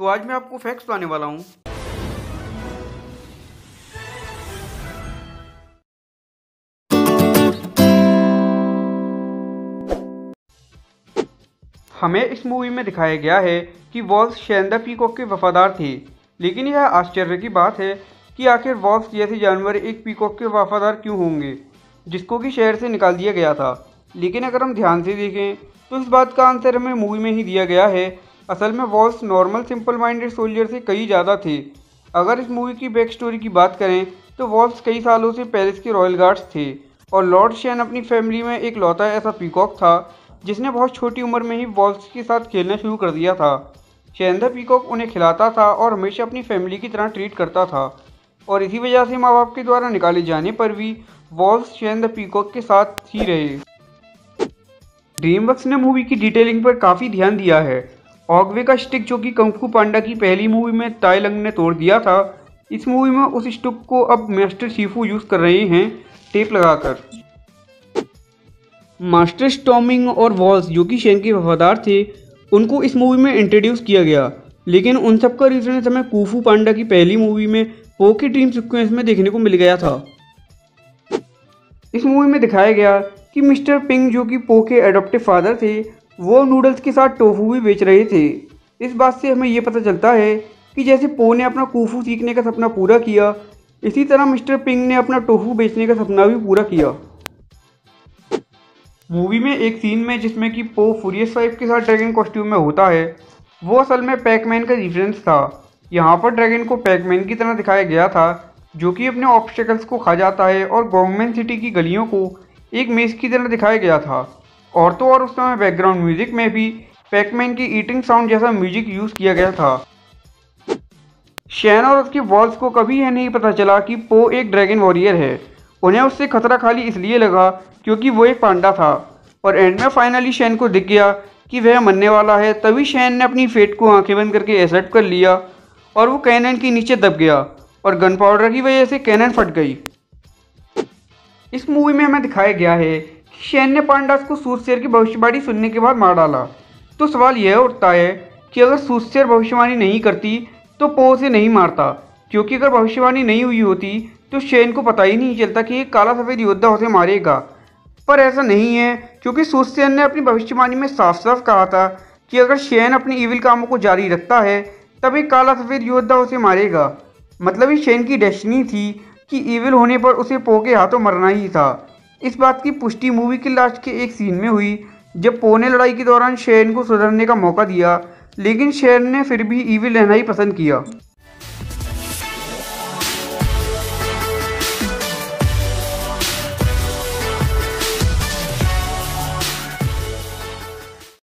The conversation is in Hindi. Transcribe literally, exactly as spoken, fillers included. तो आज मैं आपको फैक्ट्स लाने वाला हूँ। हमें इस मूवी में दिखाया गया है कि वॉल्स शेन द पीकॉक के वफादार थे, लेकिन यह आश्चर्य की बात है कि आखिर वॉल्स जैसे जानवर एक पीकॉक के वफादार क्यों होंगे, जिसको कि शहर से निकाल दिया गया था। लेकिन अगर हम ध्यान से देखें तो इस बात का आंसर हमें मूवी में ही दिया गया है। असल में walls normal simple minded soldier से कई ज़्यादा थे। अगर इस मूवी की बैक स्टोरी की बात करें तो वॉल्स कई सालों से पेरिस के रॉयल गार्ड्स थे और लॉर्ड शेन अपनी फैमिली में एक लौता ऐसा पीकॉक था जिसने बहुत छोटी उम्र में ही वॉल्स के साथ खेलना शुरू कर दिया था। शेन द पीकॉक उन्हें खिलाता था और हमेशा अपनी फैमिली की तरह ट्रीट करता था, और इसी वजह से माँ बाप के द्वारा निकाले जाने पर भी वॉल्स शेन द पीकॉक के साथ ही रहे। ड्रीमवर्क्स ने मूवी की डिटेलिंग पर काफ़ी ध्यान दिया है। ऑगवे का स्टिक जो कि कुंग फू पांडा की पहली मूवी में ताई लंग ने तोड़ दिया था, इस मूवी में उस स्टिक को अब मास्टर शिफू यूज़ कर रहे हैं टेप लगाकर। मास्टर स्टॉर्मिंग और वॉल्स जो कि शेन के वफादार थे, उनको इस मूवी में इंट्रोड्यूस किया गया, लेकिन उन सब का रिजल्ट हमें कुंग फू पांडा की पहली मूवी में पो की ड्रीम सिक्वेंस में देखने को मिल गया था। इस मूवी में दिखाया गया कि मिस्टर पिंग जो कि पो के एडॉप्टिव फादर थे, वो नूडल्स के साथ टोफू भी बेच रहे थे। इस बात से हमें ये पता चलता है कि जैसे पो ने अपना कुंग फू सीखने का सपना पूरा किया, इसी तरह मिस्टर पिंग ने अपना टोफू बेचने का सपना भी पूरा किया। मूवी में एक सीन में जिसमें कि पो फ्यूरियस फाइव के साथ ड्रैगन कॉस्ट्यूम में होता है, वो असल में पैकमैन का रेफरेंस था। यहाँ पर ड्रैगन को पैकमैन की तरह दिखाया गया था जो कि अपने ऑब्स्टेकल्स को खा जाता है, और गोंगमैन सिटी की गलियों को एक मेज़ की तरह दिखाया गया था। और तो और उस समय बैकग्राउंड म्यूजिक में भी पैकमैन की ईटिंग साउंड जैसा म्यूजिक यूज़ किया गया था। शेन और उसके वॉल्स को कभी यह नहीं पता चला कि पो एक ड्रैगन वॉरियर है। उन्हें उससे खतरा खाली इसलिए लगा क्योंकि वो एक पांडा था, और एंड में फाइनली शेन को दिख गया कि वह मरने वाला है। तभी शेन ने अपनी फेट को आंखें बंद करके एक्सेप्ट कर लिया और वो कैनन के नीचे दब गया, और गन पाउडर की वजह से कैनन फट गई। इस मूवी में हमें दिखाया गया है कि शेन ने पांडास को सूरसेर की भविष्यवाणी सुनने के बाद मार डाला। तो सवाल यह उठता है कि अगर सूरसेर भविष्यवाणी नहीं करती तो पो से नहीं मारता, क्योंकि अगर भविष्यवाणी नहीं हुई होती तो शेन को पता ही नहीं चलता कि एक काला सफ़ेद योद्धा उसे मारेगा। पर ऐसा नहीं है, क्योंकि सूरसेन ने अपनी भविष्यवाणी में साफ साफ कहा था कि अगर शेन अपने ईविल कामों को जारी रखता है तब एक काला सफ़ेद योद्धा उसे मारेगा। मतलब ये शेन की डेस्टिनी थी कि ईविल होने पर उसे पो के हाथों मरना ही था। इस बात की पुष्टि मूवी के लास्ट के एक सीन में हुई, जब पो ने लड़ाई के दौरान शेन को सुधरने का मौका दिया, लेकिन शेन ने फिर भी ईविल रहना ही पसंद किया।